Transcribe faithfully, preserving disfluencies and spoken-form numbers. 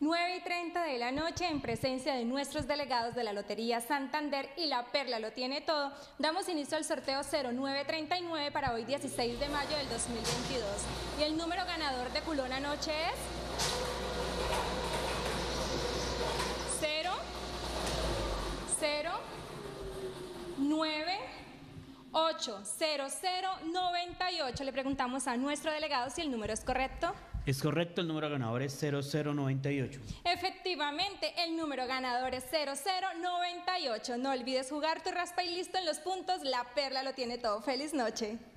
nueve y treinta de la noche, en presencia de nuestros delegados de la Lotería Santander y La Perla lo tiene todo, damos inicio al sorteo cero nueve treinta y nueve para hoy dieciséis de mayo del dos mil veintidós. Y el número ganador de Culona Noche es cero cero nueve ocho cero cero noventa y ocho. Le preguntamos a nuestro delegado si el número es correcto. Es correcto, el número ganador es cero cero noventa y ocho. Efectivamente, el número ganador es cero cero noventa y ocho. No olvides jugar tu raspa y listo en los puntos. La Perla lo tiene todo. ¡Feliz noche!